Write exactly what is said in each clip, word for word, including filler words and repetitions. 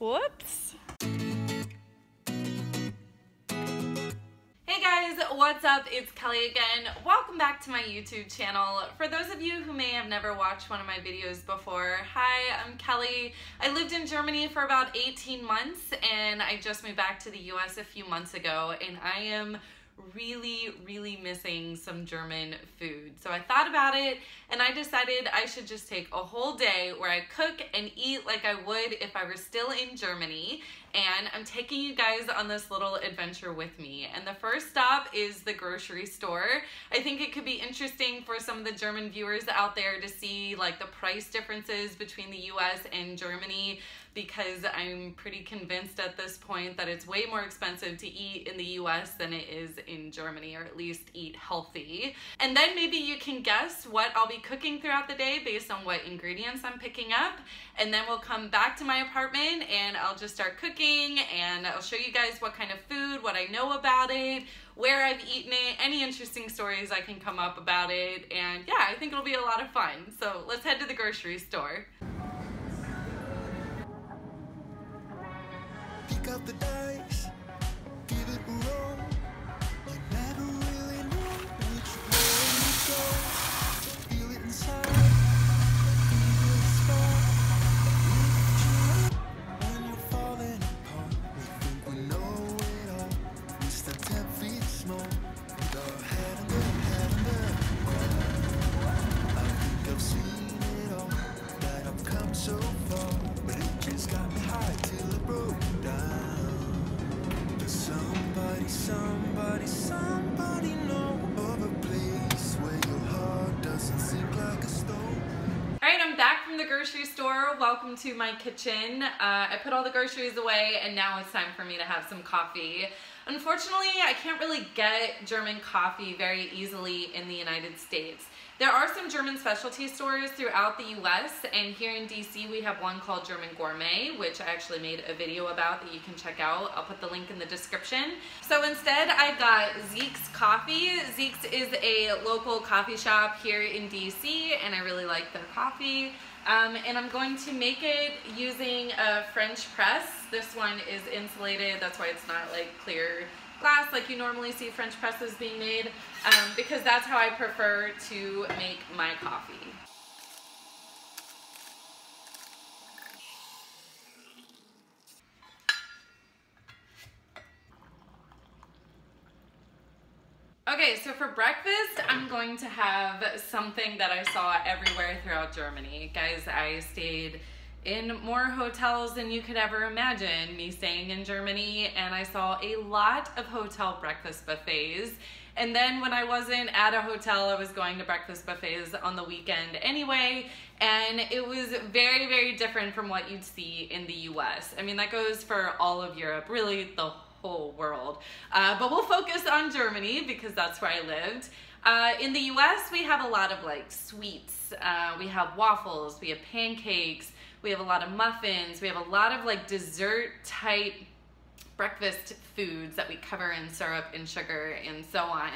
Whoops. Hey guys, what's up? It's Kelly again. Welcome back to my YouTube channel. For those of you who may have never watched one of my videos before, hi, I'm Kelly. I lived in Germany for about eighteen months and I just moved back to the U S a few months ago, and I am really, really missing some German food. So I thought about it and I decided I should just take a whole day where I cook and eat like I would if I were still in Germany. And I'm taking you guys on this little adventure with me. And the first stop is the grocery store. I think it could be interesting for some of the German viewers out there to see like the price differences between the U S and Germany, because I'm pretty convinced at this point that it's way more expensive to eat in the U S than it is in Germany, or at least eat healthy. And then maybe you can guess what I'll be cooking throughout the day based on what ingredients I'm picking up. And then we'll come back to my apartment and I'll just start cooking and I'll show you guys what kind of food, what I know about it, where I've eaten it, any interesting stories I can come up about it. And yeah, I think it'll be a lot of fun. So let's head to the grocery store. Pick up the dice, give it a roll. You never really know which way you go. Feel it inside, feel the spark. Lift you up when you're falling apart. We think we know it all. We start ten feet small. We are having it, having it. I think I've seen it all. That I've come so far, but it just got me high till it broke. Somebody, somebody, somebody know of a place where your heart doesn't sink like a stone. All right, I'm back from the grocery store. Welcome to my kitchen. Uh, I put all the groceries away and now it's time for me to have some coffee. Unfortunately, I can't really get German coffee very easily in the United States. There are some German specialty stores throughout the U S, and here in D C we have one called German Gourmet, which I actually made a video about that you can check out. I'll put the link in the description. So instead I got Zeke's coffee. Zeke's is a local coffee shop here in D C and I really like their coffee. Um, and I'm going to make it using a French press. This one is insulated, that's why it's not like clear glass like you normally see French presses being made, um, because that's how I prefer to make my coffee. Okay, so for breakfast, I'm going to have something that I saw everywhere throughout Germany. Guys, I stayed in more hotels than you could ever imagine me staying in Germany, and I saw a lot of hotel breakfast buffets. And then when I wasn't at a hotel, I was going to breakfast buffets on the weekend anyway, and it was very, very different from what you'd see in the U S. I mean, that goes for all of Europe, really the whole world. Uh, but we'll focus on Germany because that's where I lived. Uh, in the U S, we have a lot of like sweets. Uh, we have waffles, we have pancakes, we have a lot of muffins, we have a lot of like dessert type breakfast foods that we cover in syrup and sugar and so on.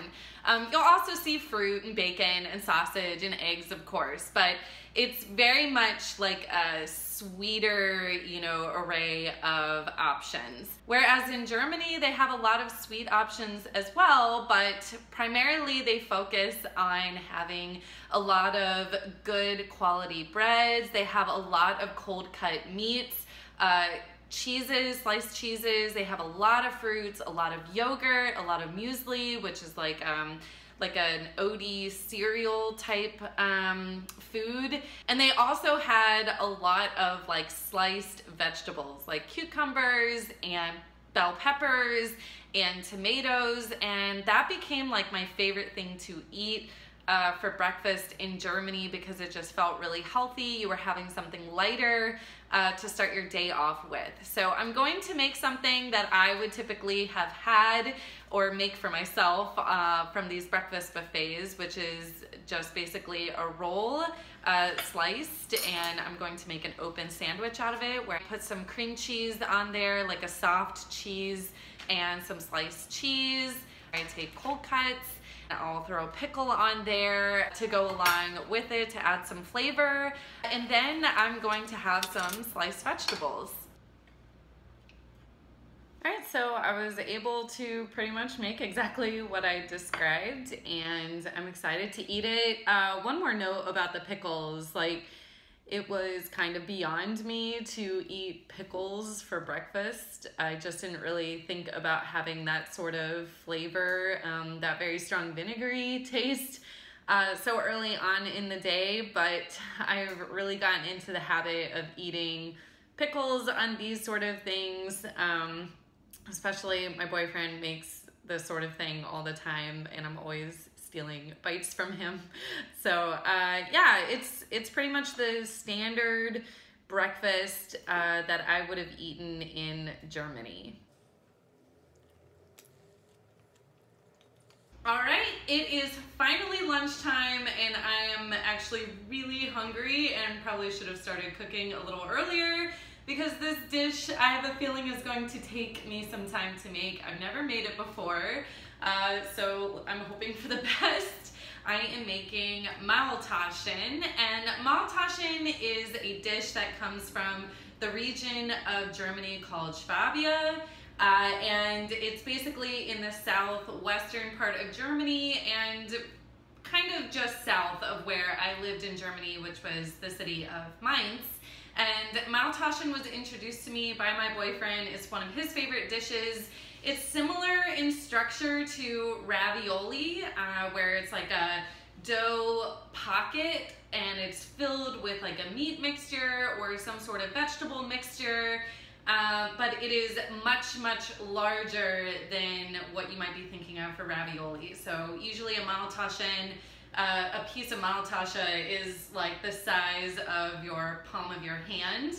Um, you'll also see fruit and bacon and sausage and eggs, of course, but it's very much like a sweeter, you know, array of options. Whereas in Germany, they have a lot of sweet options as well, but primarily they focus on having a lot of good quality breads. They have a lot of cold cut meats, uh, cheeses, sliced cheeses. They have a lot of fruits, a lot of yogurt, a lot of muesli, which is like um, like an oaty cereal type um, food. And they also had a lot of like sliced vegetables, like cucumbers and bell peppers and tomatoes. And that became like my favorite thing to eat Uh, for breakfast in Germany, because it just felt really healthy. You were having something lighter uh, to start your day off with. So I'm going to make something that I would typically have had or make for myself uh, from these breakfast buffets, which is just basically a roll uh, sliced, and I'm going to make an open sandwich out of it where I put some cream cheese on there, like a soft cheese, and some sliced cheese. I take cold cuts. I'll throw a pickle on there to go along with it to add some flavor. And then I'm going to have some sliced vegetables. All right, so I was able to pretty much make exactly what I described, and I'm excited to eat it. Uh, one more note about the pickles, like it was kind of beyond me to eat pickles for breakfast. I just didn't really think about having that sort of flavor, um, that very strong vinegary taste uh, so early on in the day, but I've really gotten into the habit of eating pickles on these sort of things. Um, Especially my boyfriend makes this sort of thing all the time, and I'm always stealing bites from him. So uh, yeah, it's it's pretty much the standard breakfast uh, that I would have eaten in Germany. All right, it is finally lunchtime, and I am actually really hungry and probably should have started cooking a little earlier, because this dish, I have a feeling, is going to take me some time to make. I've never made it before, uh, so I'm hoping for the best. I am making Maultaschen, and Maultaschen is a dish that comes from the region of Germany called Swabia, uh, and it's basically in the southwestern part of Germany and kind of just south of where I lived in Germany, which was the city of Mainz. And Maultaschen was introduced to me by my boyfriend. It's one of his favorite dishes. It's similar in structure to ravioli, uh, where it's like a dough pocket and it's filled with like a meat mixture or some sort of vegetable mixture, uh, but it is much, much larger than what you might be thinking of for ravioli. So usually a Maultaschen, Uh, a piece of Maultaschen is like the size of your palm of your hand,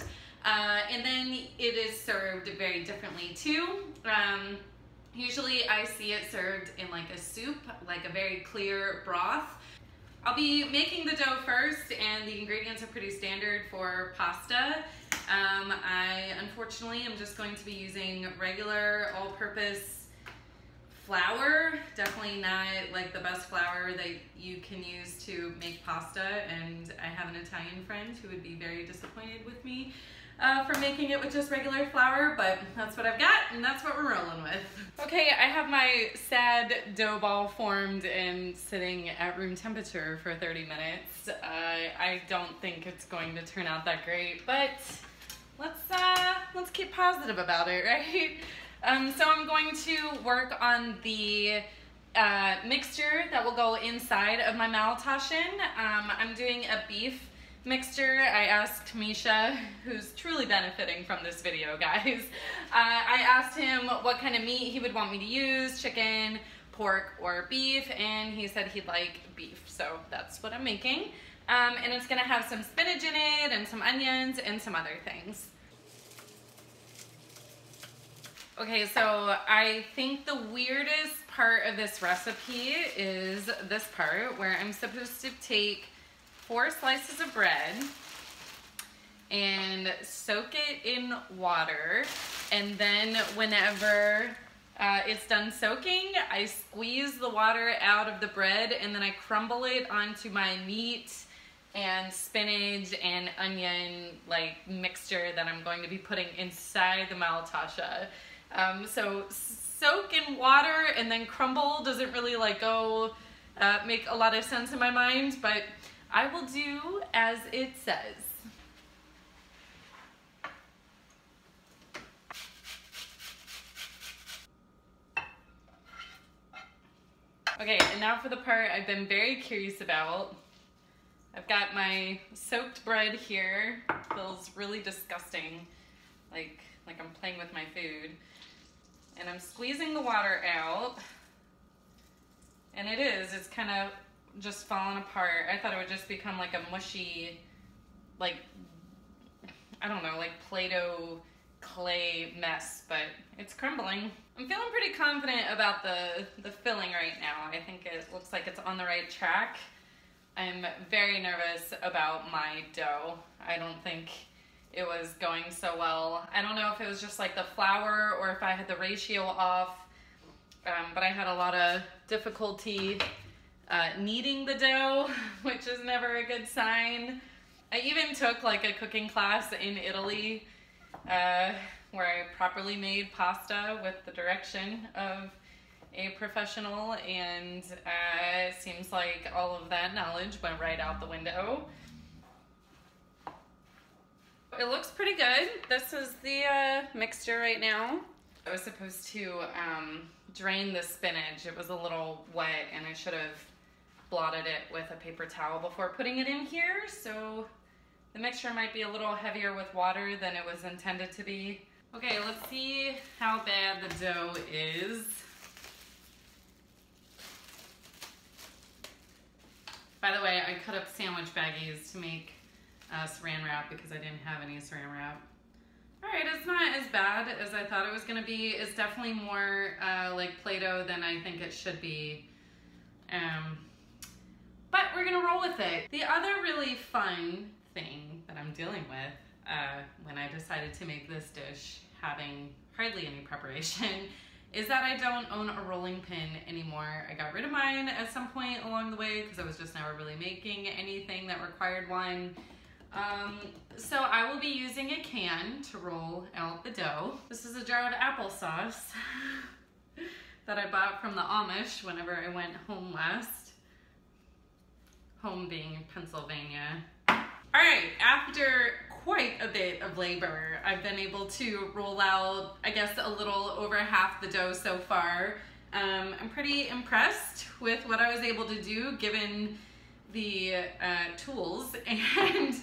uh, and then it is served very differently too. Um, usually I see it served in like a soup, like a very clear broth. I'll be making the dough first, and the ingredients are pretty standard for pasta. Um, I unfortunately am just going to be using regular all-purpose flour, definitely not like the best flour that you can use to make pasta, and I have an Italian friend who would be very disappointed with me uh, for making it with just regular flour, but that's what I've got and that's what we're rolling with. Okay, I have my sad dough ball formed and sitting at room temperature for thirty minutes. Uh, I don't think it's going to turn out that great, but let's, uh, let's keep positive about it, right? Um, so I'm going to work on the uh, mixture that will go inside of my Maultaschen. Um, I'm doing a beef mixture. I asked Misha, who's truly benefiting from this video, guys. Uh, I asked him what kind of meat he would want me to use, chicken, pork, or beef, and he said he'd like beef. So that's what I'm making. Um, and it's gonna have some spinach in it and some onions and some other things. Okay, so I think the weirdest part of this recipe is this part where I'm supposed to take four slices of bread and soak it in water, and then whenever uh, it's done soaking, I squeeze the water out of the bread and then I crumble it onto my meat and spinach and onion like mixture that I'm going to be putting inside the Maultaschen. Um, so soak in water and then crumble doesn't really like go uh, make a lot of sense in my mind, but I will do as it says. Okay, and now for the part I've been very curious about. I've got my soaked bread here. It feels really disgusting, like like I'm playing with my food. And I'm squeezing the water out, and it is, it's kind of just falling apart. I thought it would just become like a mushy, like, I don't know, like Play-Doh clay mess, but it's crumbling. I'm feeling pretty confident about the, the filling right now. I think it looks like it's on the right track. I'm very nervous about my dough. I don't think it was going so well. I don't know if it was just like the flour or if I had the ratio off, um, but I had a lot of difficulty uh, kneading the dough, which is never a good sign. I even took like a cooking class in Italy uh, where I properly made pasta with the direction of a professional, and uh, it seems like all of that knowledge went right out the window. It looks pretty good. This is the uh, mixture right now. I was supposed to um, drain the spinach. It was a little wet and I should have blotted it with a paper towel before putting it in here, so the mixture might be a little heavier with water than it was intended to be. Okay, let's see how bad the dough is. By the way, I cut up sandwich baggies to make uh, saran wrap because I didn't have any saran wrap. All right, it's not as bad as I thought it was gonna be. It's definitely more uh, like Play-Doh than I think it should be. Um, but we're gonna roll with it. The other really fun thing that I'm dealing with uh, when I decided to make this dish, having hardly any preparation, is that I don't own a rolling pin anymore. I got rid of mine at some point along the way because I was just never really making anything that required one. Um, so I will be using a can to roll out the dough. This is a jar of applesauce that I bought from the Amish whenever I went home last. Home being Pennsylvania. All right, after quite a bit of labor, I've been able to roll out, I guess, a little over half the dough so far. Um, I'm pretty impressed with what I was able to do given the uh, tools and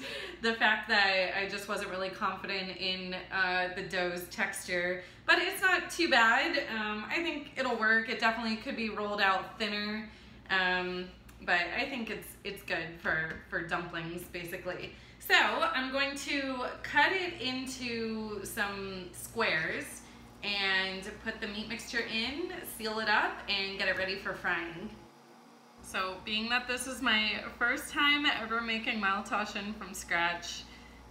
the fact that I just wasn't really confident in uh, the dough's texture. But it's not too bad. Um, I think it'll work. It definitely could be rolled out thinner, um, but I think it's it's good for, for dumplings, basically. So I'm going to cut it into some squares and put the meat mixture in, seal it up, and get it ready for frying. So being that this is my first time ever making Maultaschen from scratch,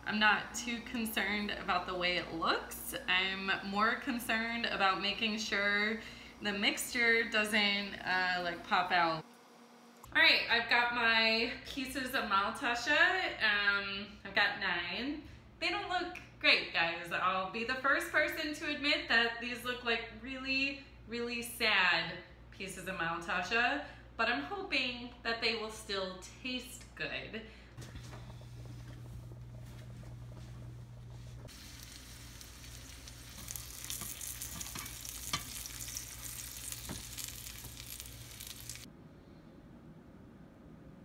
I'm not too concerned about the way it looks. I'm more concerned about making sure the mixture doesn't uh, like pop out. All right, I've got my pieces of Maultaschen. Um, I've got nine. They don't look great, guys. I'll be the first person to admit that these look like really, really sad pieces of Maultaschen, but I'm hoping that they will still taste good.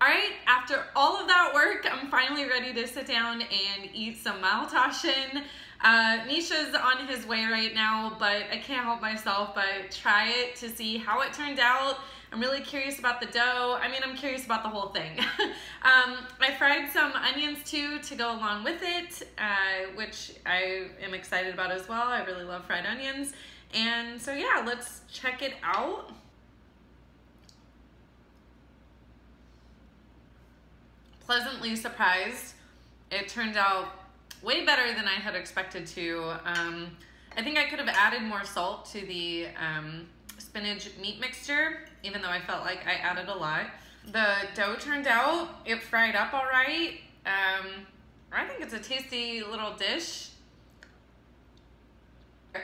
All right, after all of that work, I'm finally ready to sit down and eat some Maultaschen. Uh, Misha's on his way right now, but I can't help myself but try it to see how it turned out. I'm really curious about the dough. I mean, I'm curious about the whole thing. um, I fried some onions too to go along with it, uh, which I am excited about as well. I really love fried onions. And so yeah, let's check it out. Pleasantly surprised. It turned out way better than I had expected to. Um, I think I could have added more salt to the um, spinach meat mixture, even though I felt like I added a lot. The dough turned out, it fried up all right. Um, I think it's a tasty little dish.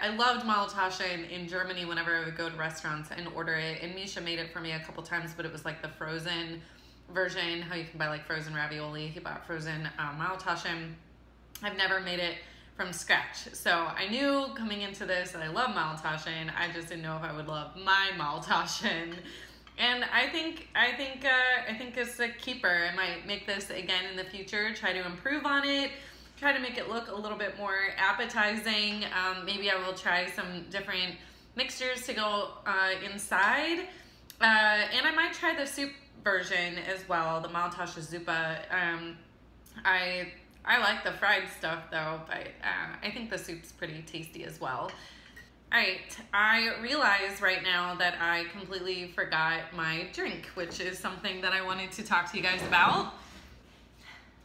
I loved Maultaschen in Germany whenever I would go to restaurants and order it, and Misha made it for me a couple times, but it was like the frozen version, how you can buy like frozen ravioli. He bought frozen uh, Maultaschen. I've never made it from scratch, so I knew coming into this that I love Maultaschen. I just didn't know if I would love my Maultaschen, and I think I think uh, I think it's a keeper. I might make this again in the future. Try to improve on it. Try to make it look a little bit more appetizing. Um, maybe I will try some different mixtures to go uh, inside, uh, and I might try the soup version as well, the Maultaschen Zuppa. Um, I I like the fried stuff though, but uh, I think the soup's pretty tasty as well. All right, I realize right now that I completely forgot my drink, which is something that I wanted to talk to you guys about.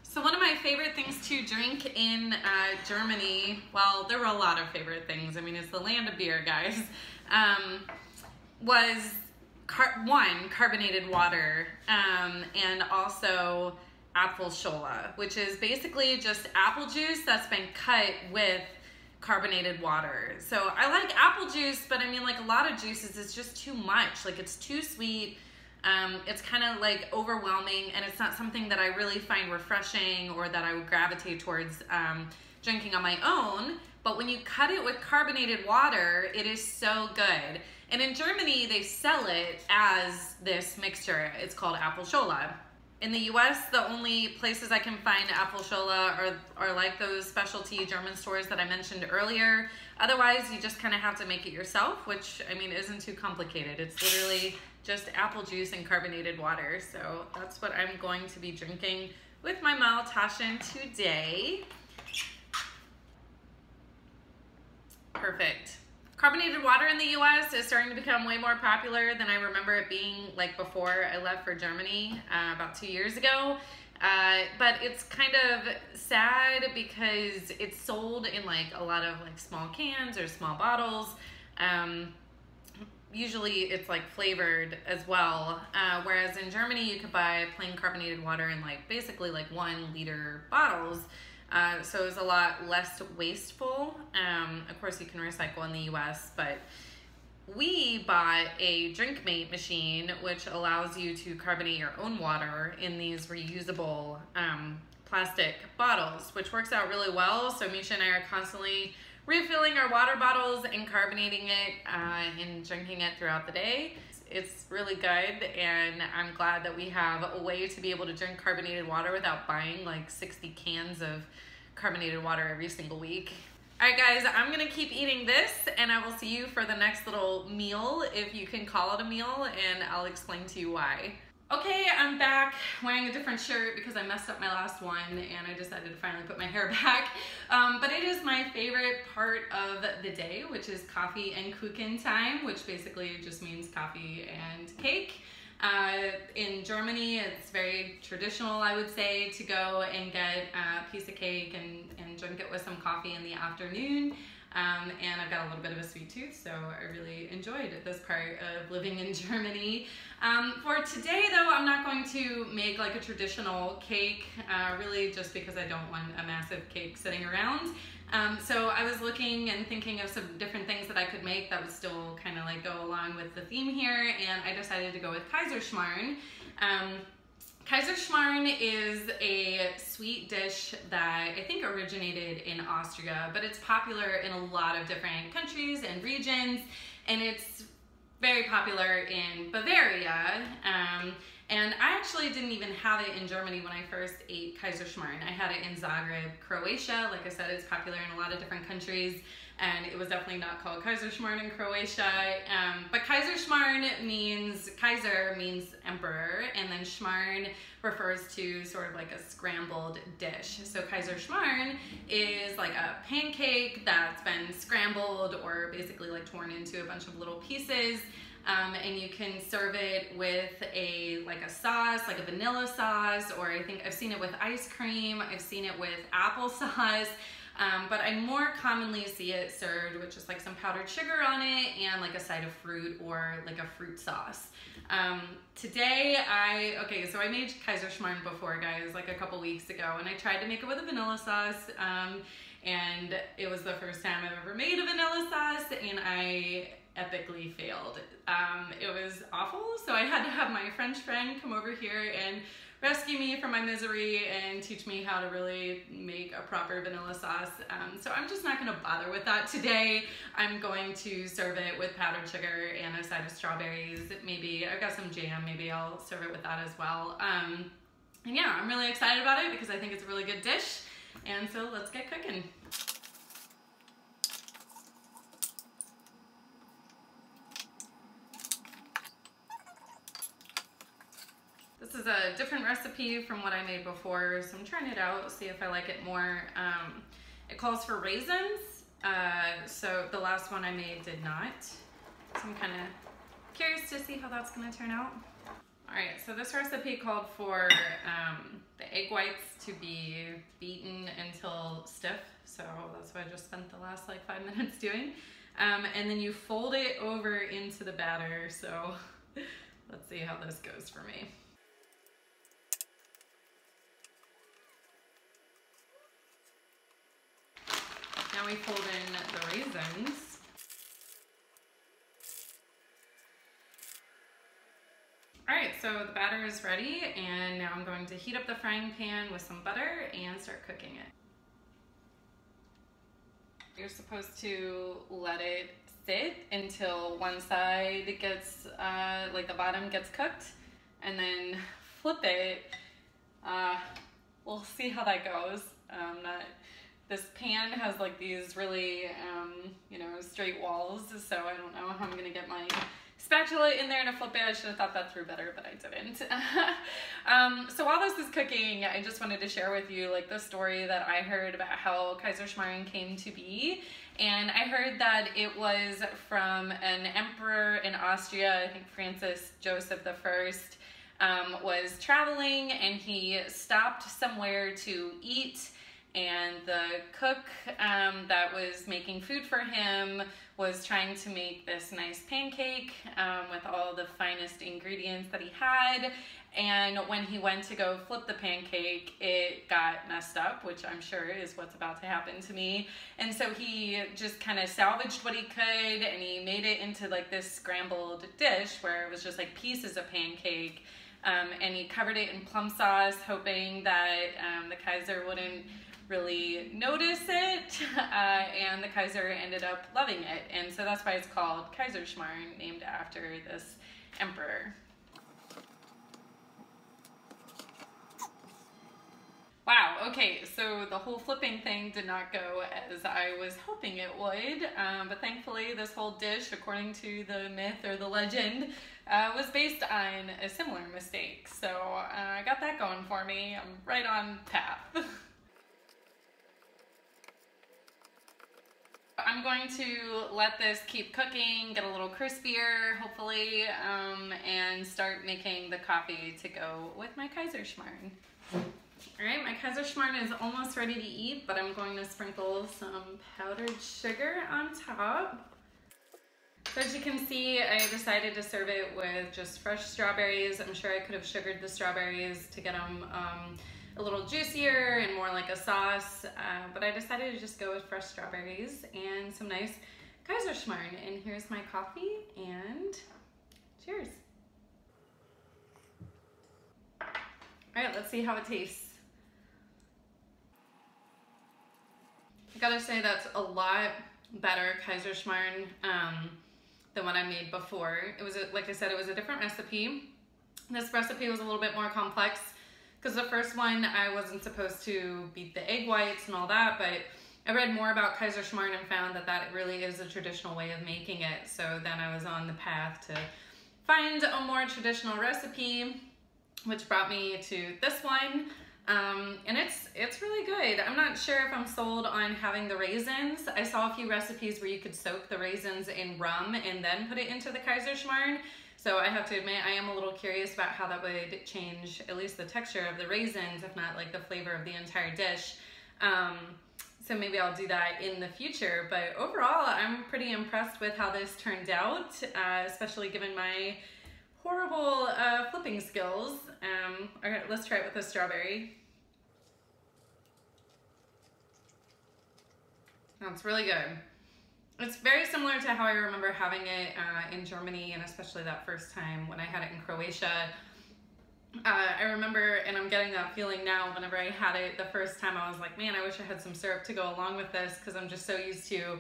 So one of my favorite things to drink in uh, Germany, well, there were a lot of favorite things. I mean, it's the land of beer, guys. Um, was car one, carbonated water, um, and also Apfelschorle, which is basically just apple juice that's been cut with carbonated water. So I like apple juice, but I mean, like a lot of juices, it's just too much. Like it's too sweet. Um, it's kind of like overwhelming, and it's not something that I really find refreshing or that I would gravitate towards um, drinking on my own. But when you cut it with carbonated water, it is so good. And in Germany, they sell it as this mixture. It's called Apfelschorle. In the U S, the only places I can find Apfelschorle are, are like those specialty German stores that I mentioned earlier. Otherwise, you just kind of have to make it yourself, which, I mean, isn't too complicated. It's literally just apple juice and carbonated water. So that's what I'm going to be drinking with my Maultaschen today. Perfect. Carbonated water in the U S is starting to become way more popular than I remember it being like before I left for Germany uh, about two years ago. Uh, but it's kind of sad because it's sold in like a lot of like small cans or small bottles. Um, usually it's like flavored as well. Uh, whereas in Germany, you could buy plain carbonated water in like basically like one liter bottles. Uh, so it was a lot less wasteful. Um, of course, you can recycle in the U S, but we bought a Drinkmate machine, which allows you to carbonate your own water in these reusable um, plastic bottles, which works out really well. So Misha and I are constantly refilling our water bottles and carbonating it uh, and drinking it throughout the day. It's really good, and I'm glad that we have a way to be able to drink carbonated water without buying like sixty cans of carbonated water every single week. All right, guys, I'm gonna keep eating this, and I will see you for the next little meal, if you can call it a meal, and I'll explain to you why. Okay, I'm back wearing a different shirt because I messed up my last one and I decided to finally put my hair back. Um, but it is my favorite part of the day, which is coffee and kuchen time, which basically just means coffee and cake. Uh, in Germany, it's very traditional, I would say, to go and get a piece of cake and, and drink it with some coffee in the afternoon. Um, and I've got a little bit of a sweet tooth, so I really enjoyed this part of living in Germany. Um, for today, though, I'm not going to make like a traditional cake, uh, really just because I don't want a massive cake sitting around. Um, so I was looking and thinking of some different things that I could make that would still kind of like go along with the theme here, and I decided to go with Kaiserschmarrn. Um, Kaiserschmarrn is a sweet dish that I think originated in Austria, but it's popular in a lot of different countries and regions, and it's very popular in Bavaria. Um, and I actually didn't even have it in Germany when I first ate Kaiserschmarrn. I had it in Zagreb, Croatia. Like I said, it's popular in a lot of different countries, and it was definitely not called Kaiserschmarrn in Croatia. Um, but Kaiserschmarrn means, Kaiser means emperor, and then Schmarrn refers to sort of like a scrambled dish. So Kaiserschmarrn is like a pancake that's been scrambled or basically like torn into a bunch of little pieces. Um, and you can serve it with a like a sauce, like a vanilla sauce, or I think I've seen it with ice cream. I've seen it with applesauce. Um, but I more commonly see it served with just like some powdered sugar on it and like a side of fruit or like a fruit sauce. Um, today I, okay, so I made Kaiserschmarrn before, guys, like a couple weeks ago, and I tried to make it with a vanilla sauce. Um, and it was the first time I've ever made a vanilla sauce, and I epically failed. Um, it was awful. So I had to have my French friend come over here and rescue me from my misery and teach me how to really make a proper vanilla sauce. Um, so I'm just not gonna bother with that today. I'm going to serve it with powdered sugar and a side of strawberries. Maybe I've got some jam, maybe I'll serve it with that as well. Um, and yeah, I'm really excited about it because I think it's a really good dish. And so let's get cooking. This is a different recipe from what I made before, so I'm trying it out, see if I like it more. Um, it calls for raisins, uh, so the last one I made did not. So I'm kind of curious to see how that's going to turn out. All right, so this recipe called for um, the egg whites to be beaten until stiff, so that's what I just spent the last like five minutes doing. Um, and then you fold it over into the batter, so Let's see how this goes for me. Now we fold in the raisins. All right, so the batter is ready, and now I'm going to heat up the frying pan with some butter and start cooking it. You're supposed to let it sit until one side gets, uh, like the bottom gets cooked, and then flip it. Uh, we'll see how that goes. Um, not, this pan has like these really, um, you know, straight walls, so I don't know how I'm gonna get my spatula in there to flip it. I should have thought that through better, but I didn't. um, so while this is cooking, I just wanted to share with you like the story that I heard about how Kaiserschmarrn came to be. And I heard that it was from an emperor in Austria, I think Francis Joseph the First, um, was traveling, and he stopped somewhere to eat. And the cook um, that was making food for him was trying to make this nice pancake um, with all the finest ingredients that he had. And when he went to go flip the pancake, it got messed up, which I'm sure is what's about to happen to me. And so he just kind of salvaged what he could, and he made it into like this scrambled dish where it was just like pieces of pancake. Um, and he covered it in plum sauce, hoping that um, the Kaiser wouldn't really notice it, uh, and the Kaiser ended up loving it, and so that's why it's called Kaiserschmarrn, named after this emperor. Wow, okay, so the whole flipping thing did not go as I was hoping it would, um, but thankfully this whole dish, according to the myth or the legend, uh, was based on a similar mistake, so uh, I got that going for me. I'm right on path. I'm going to let this keep cooking, get a little crispier, hopefully, um, and start making the coffee to go with my Kaiserschmarrn. All right, my Kaiserschmarrn is almost ready to eat, but I'm going to sprinkle some powdered sugar on top. So as you can see, I decided to serve it with just fresh strawberries. I'm sure I could have sugared the strawberries to get them um, a little juicier and more like a sauce, uh, but I decided to just go with fresh strawberries and some nice Kaiserschmarrn. And here's my coffee, and cheers. All right, let's see how it tastes. I gotta say that's a lot better Kaiserschmarrn um, than what I made before. It was, a, like I said, it was a different recipe. This recipe was a little bit more complex, because the first one I wasn't supposed to beat the egg whites and all that, but I read more about Kaiserschmarrn and found that that really is a traditional way of making it. So then I was on the path to find a more traditional recipe, which brought me to this one. Um, and it's it's really good. I'm not sure if I'm sold on having the raisins. I saw a few recipes where you could soak the raisins in rum and then put it into the Kaiserschmarrn. So I have to admit, I am a little curious about how that would change at least the texture of the raisins, if not like the flavor of the entire dish. Um, so maybe I'll do that in the future. But overall, I'm pretty impressed with how this turned out, uh, especially given my horrible uh, flipping skills. Um, all right, let's try it with a strawberry. That's really good. It's very similar to how I remember having it uh, in Germany, and especially that first time when I had it in Croatia. Uh, I remember, and I'm getting that feeling now, whenever I had it the first time, I was like, man, I wish I had some syrup to go along with this, because I'm just so used to,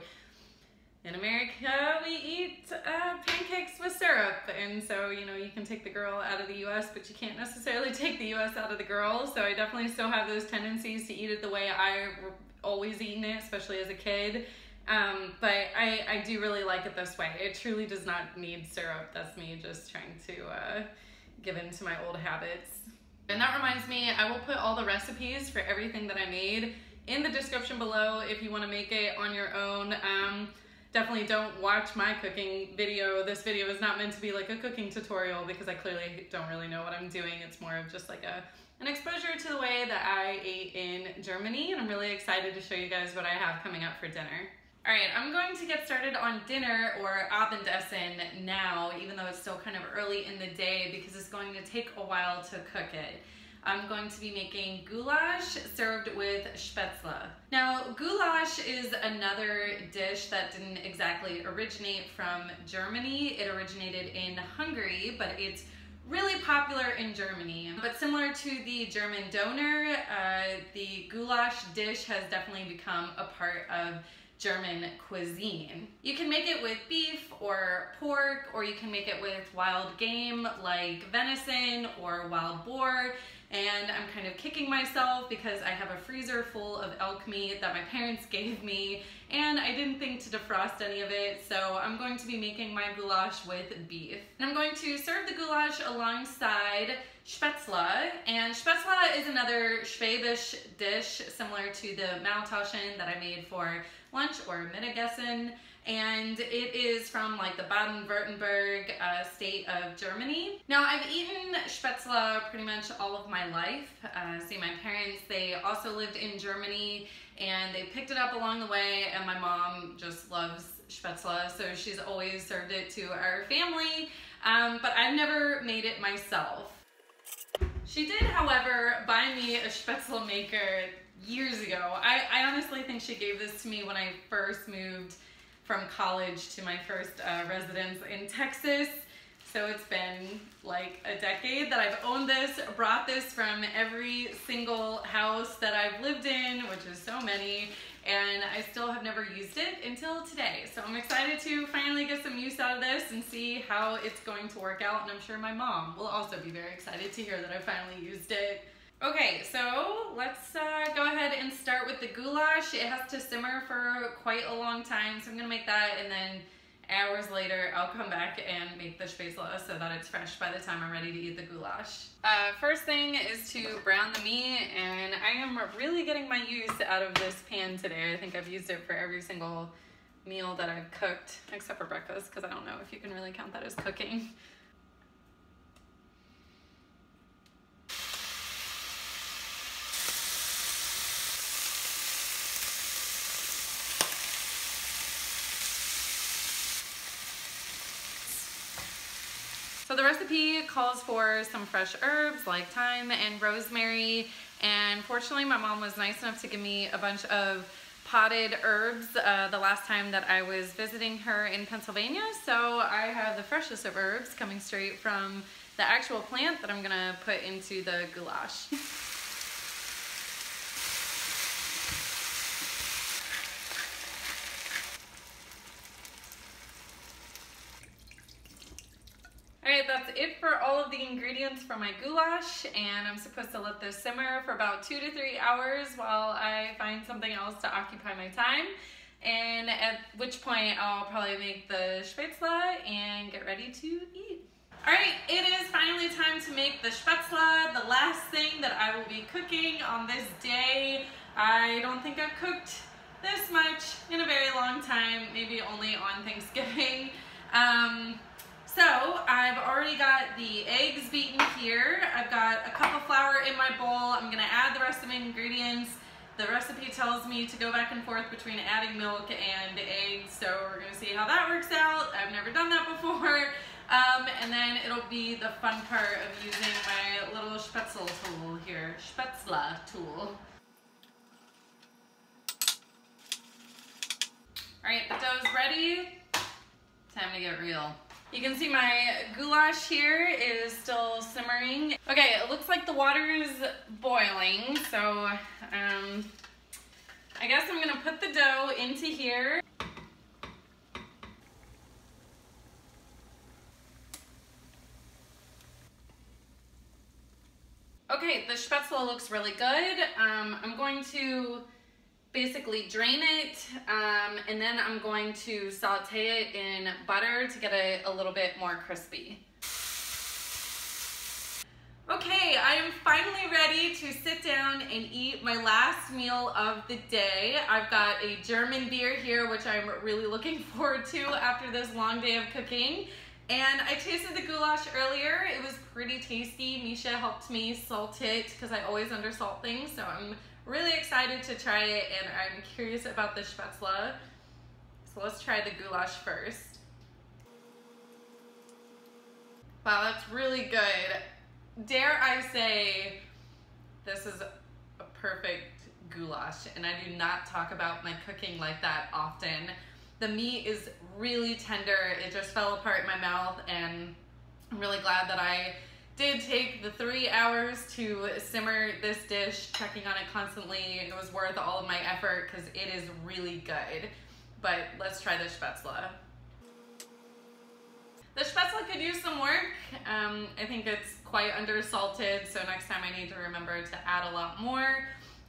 in America, we eat uh, pancakes with syrup. And so, you know, you can take the girl out of the U S, but you can't necessarily take the U S out of the girl. So I definitely still have those tendencies to eat it the way I always eaten it, especially as a kid. Um, but I, I do really like it this way. It truly does not need syrup. That's me just trying to uh, give in to my old habits. And that reminds me, I will put all the recipes for everything that I made in the description below if you want to make it on your own. Um, definitely don't watch my cooking video. This video is not meant to be like a cooking tutorial, because I clearly don't really know what I'm doing. It's more of just like a an exposure to the way that I ate in Germany, and I'm really excited to show you guys what I have coming up for dinner. All right, I'm going to get started on dinner or Abendessen now, even though it's still kind of early in the day because it's going to take a while to cook it. I'm going to be making goulash served with Spätzle. Now, goulash is another dish that didn't exactly originate from Germany. It originated in Hungary, but it's really popular in Germany. But similar to the German doner, uh, the goulash dish has definitely become a part of German cuisine. You can make it with beef or pork, or you can make it with wild game like venison or wild boar. And I'm kind of kicking myself because I have a freezer full of elk meat that my parents gave me, and I didn't think to defrost any of it, so I'm going to be making my goulash with beef. And I'm going to serve the goulash alongside Spätzle, and Spätzle is another Schwäbish dish similar to the Maultaschen that I made for lunch or Mittagessen, and it is from like the Baden-Württemberg uh, state of Germany. Now, I've eaten Spätzle pretty much all of my life. Uh, see, my parents, they also lived in Germany and they picked it up along the way, and my mom just loves Spätzle, so she's always served it to our family, um, but I've never made it myself. She did, however, buy me a Spätzle maker years ago. I, I honestly think she gave this to me when I first moved from college to my first uh, residence in Texas. So it's been like a decade that I've owned this, brought this from every single house that I've lived in, which is so many, and I still have never used it until today. So I'm excited to finally get some use out of this and see how it's going to work out, and I'm sure my mom will also be very excited to hear that I finally used it. Okay, so let's uh, go ahead and start with the goulash. It has to simmer for quite a long time, so I'm gonna make that, and then hours later I'll come back and make the Spätzle so that it's fresh by the time I'm ready to eat the goulash. Uh, first thing is to brown the meat, and I am really getting my use out of this pan today. I think I've used it for every single meal that I've cooked, except for breakfast, because I don't know if you can really count that as cooking. So the recipe calls for some fresh herbs like thyme and rosemary, and fortunately my mom was nice enough to give me a bunch of potted herbs uh, the last time that I was visiting her in Pennsylvania, so I have the freshest of herbs coming straight from the actual plant that I'm gonna put into the goulash. Alright, that's it for all of the ingredients for my goulash, and I'm supposed to let this simmer for about two to three hours while I find something else to occupy my time, and at which point I'll probably make the Spätzle and get ready to eat. Alright, it is finally time to make the Spätzle, the last thing that I will be cooking on this day. I don't think I've cooked this much in a very long time, maybe only on Thanksgiving. Um, So I've already got the eggs beaten here. I've got a cup of flour in my bowl. I'm gonna add the rest of the ingredients. The recipe tells me to go back and forth between adding milk and eggs, so we're gonna see how that works out. I've never done that before. Um, and then it'll be the fun part of using my little Spätzle tool here. Spätzle tool. All right, the dough's ready. Time to get real. You can see my goulash here is still simmering. Okay, it looks like the water is boiling, so um, I guess I'm gonna put the dough into here. Okay, the Spätzle looks really good. Um, I'm going to basically drain it, um, and then I'm going to saute it in butter to get it a little bit more crispy. Okay, I am finally ready to sit down and eat my last meal of the day. I've got a German beer here, which I'm really looking forward to after this long day of cooking. And I tasted the goulash earlier. It was pretty tasty. Misha helped me salt it because I always undersalt things, so I'm really excited to try it, and I'm curious about the Spätzle. So let's try the goulash first. Wow, that's really good. Dare I say, this is a perfect goulash, and I do not talk about my cooking like that often. The meat is really tender. It just fell apart in my mouth, and I'm really glad that I did take the three hours to simmer this dish, checking on it constantly. It was worth all of my effort because it is really good. But let's try the Spätzle. The Spätzle could use some work. Um, I think it's quite undersalted, so next time I need to remember to add a lot more.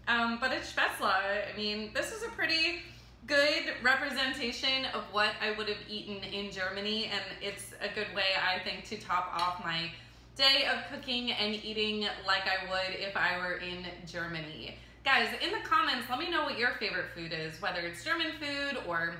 Um, but it's Spätzle. I mean, this is a pretty good representation of what I would have eaten in Germany, and it's a good way, I think, to top off my day of cooking and eating like I would if I were in Germany. Guys, in the comments, let me know what your favorite food is, whether it's German food or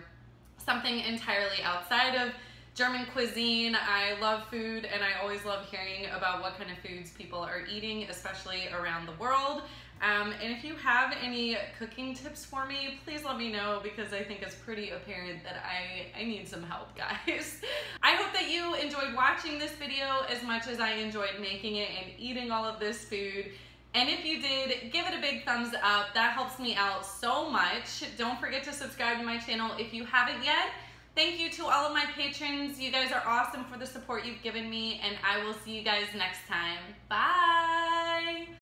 something entirely outside of German cuisine. I love food, and I always love hearing about what kind of foods people are eating, especially around the world. Um, and if you have any cooking tips for me, please let me know, because I think it's pretty apparent that I, I need some help, guys. I hope that you enjoyed watching this video as much as I enjoyed making it and eating all of this food. And if you did, give it a big thumbs up. That helps me out so much. Don't forget to subscribe to my channel if you haven't yet. Thank you to all of my patrons. You guys are awesome for the support you've given me, and I will see you guys next time. Bye!